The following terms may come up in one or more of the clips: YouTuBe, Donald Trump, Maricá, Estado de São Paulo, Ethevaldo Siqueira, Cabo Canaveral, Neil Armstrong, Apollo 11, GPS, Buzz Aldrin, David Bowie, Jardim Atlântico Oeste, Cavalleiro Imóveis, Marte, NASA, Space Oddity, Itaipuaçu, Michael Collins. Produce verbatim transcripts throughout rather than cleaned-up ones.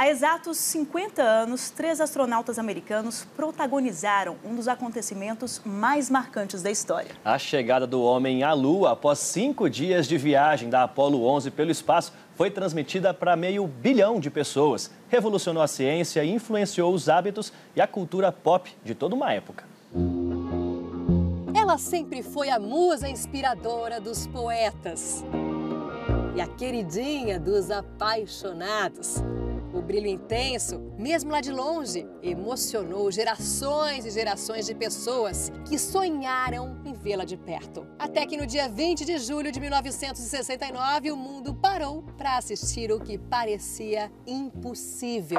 Há exatos cinquenta anos, três astronautas americanos protagonizaram um dos acontecimentos mais marcantes da história. A chegada do homem à Lua após cinco dias de viagem da Apollo onze pelo espaço foi transmitida para meio bilhão de pessoas. Revolucionou a ciência e influenciou os hábitos e a cultura pop de toda uma época. Ela sempre foi a musa inspiradora dos poetas e a queridinha dos apaixonados. O brilho intenso, mesmo lá de longe, emocionou gerações e gerações de pessoas que sonharam em vê-la de perto. Até que no dia vinte de julho de mil novecentos e sessenta e nove, o mundo parou para assistir o que parecia impossível.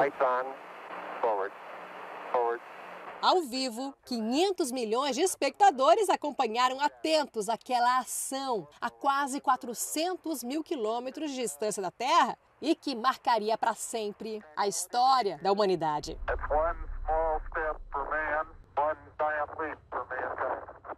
Ao vivo, quinhentos milhões de espectadores acompanharam atentos aquela ação a quase quatrocentos mil quilômetros de distância da Terra e que marcaria para sempre a história da humanidade.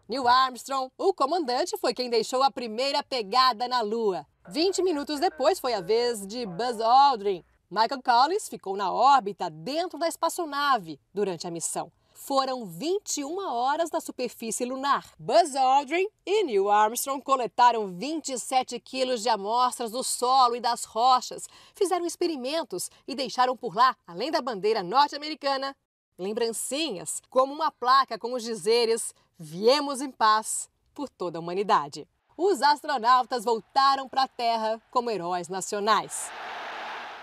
Neil Armstrong, o comandante, foi quem deixou a primeira pegada na Lua. vinte minutos depois foi a vez de Buzz Aldrin. Michael Collins ficou na órbita dentro da espaçonave durante a missão. Foram vinte e uma horas na superfície lunar. Buzz Aldrin e Neil Armstrong coletaram vinte e sete quilos de amostras do solo e das rochas, fizeram experimentos e deixaram por lá, além da bandeira norte-americana, lembrancinhas, como uma placa com os dizeres "Viemos em paz" por toda a humanidade. Os astronautas voltaram para a Terra como heróis nacionais.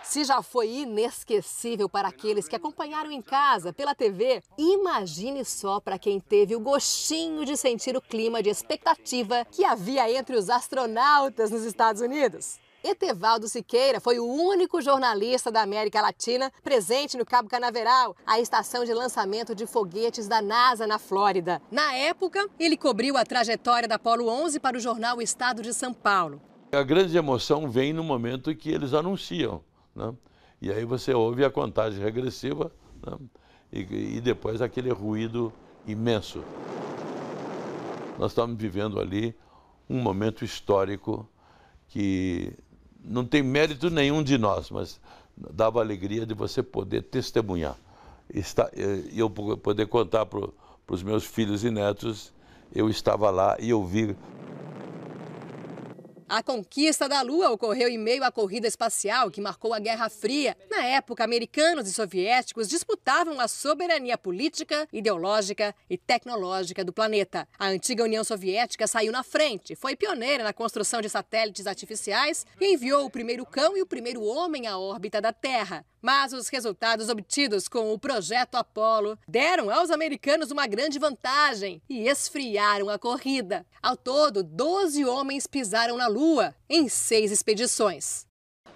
Se já foi inesquecível para aqueles que acompanharam em casa pela T V, imagine só para quem teve o gostinho de sentir o clima de expectativa que havia entre os astronautas nos Estados Unidos. Ethevaldo Siqueira foi o único jornalista da América Latina presente no Cabo Canaveral, a estação de lançamento de foguetes da NASA na Flórida. Na época, ele cobriu a trajetória da Apollo onze para o jornal Estado de São Paulo. A grande emoção vem no momento que eles anunciam, né? E aí você ouve a contagem regressiva, né? e, e depois aquele ruído imenso. Nós estamos vivendo ali um momento histórico que não tem mérito nenhum de nós, mas dava alegria de você poder testemunhar. E eu poder contar para os meus filhos e netos, eu estava lá e eu vi. A conquista da Lua ocorreu em meio à corrida espacial que marcou a Guerra Fria. Na época, americanos e soviéticos disputavam a soberania política, ideológica e tecnológica do planeta. A antiga União Soviética saiu na frente, foi pioneira na construção de satélites artificiais e enviou o primeiro cão e o primeiro homem à órbita da Terra. Mas os resultados obtidos com o projeto Apollo deram aos americanos uma grande vantagem e esfriaram a corrida. Ao todo, doze homens pisaram na Lua em seis expedições.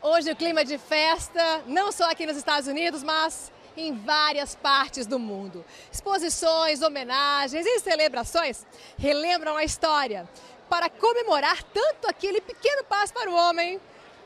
Hoje o clima é de festa, não só aqui nos Estados Unidos, mas em várias partes do mundo. Exposições, homenagens e celebrações relembram a história para comemorar tanto aquele pequeno passo para o homem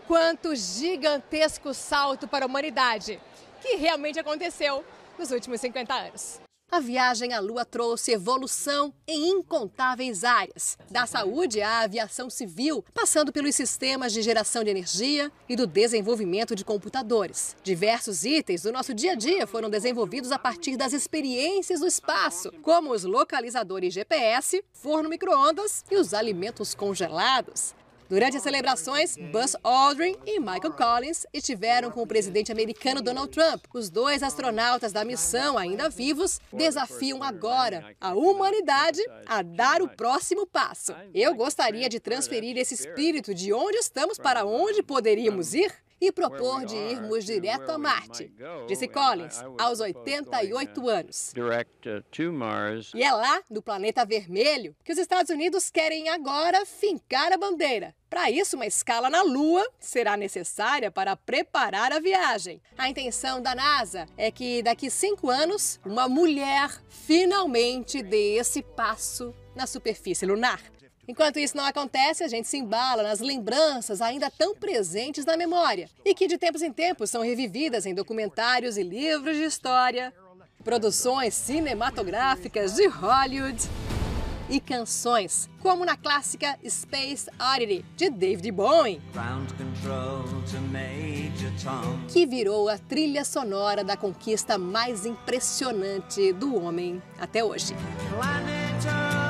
quanto o gigantesco salto para a humanidade, que realmente aconteceu nos últimos cinquenta anos. A viagem à Lua trouxe evolução em incontáveis áreas, da saúde à aviação civil, passando pelos sistemas de geração de energia e do desenvolvimento de computadores. Diversos itens do nosso dia a dia foram desenvolvidos a partir das experiências do espaço, como os localizadores G P S, forno micro-ondas e os alimentos congelados. Durante as celebrações, Buzz Aldrin e Michael Collins estiveram com o presidente americano Donald Trump. Os dois astronautas da missão, ainda vivos, desafiam agora a humanidade a dar o próximo passo. Eu gostaria de transferir esse espírito de onde estamos para onde poderíamos ir e propor de irmos direto a Marte, disse Collins, aos oitenta e oito anos. E é lá, no planeta vermelho, que os Estados Unidos querem agora fincar a bandeira. Para isso, uma escala na Lua será necessária para preparar a viagem. A intenção da NASA é que, daqui cinco anos, uma mulher finalmente dê esse passo na superfície lunar. Enquanto isso não acontece, a gente se embala nas lembranças ainda tão presentes na memória e que de tempos em tempos são revividas em documentários e livros de história, produções cinematográficas de Hollywood e canções, como na clássica Space Oddity, de David Bowie, que virou a trilha sonora da conquista mais impressionante do homem até hoje. Planeta.